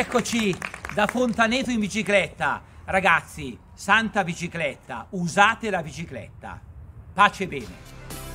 Eccoci da Fontaneto in bicicletta. Ragazzi, santa bicicletta, usate la bicicletta. Pace e bene.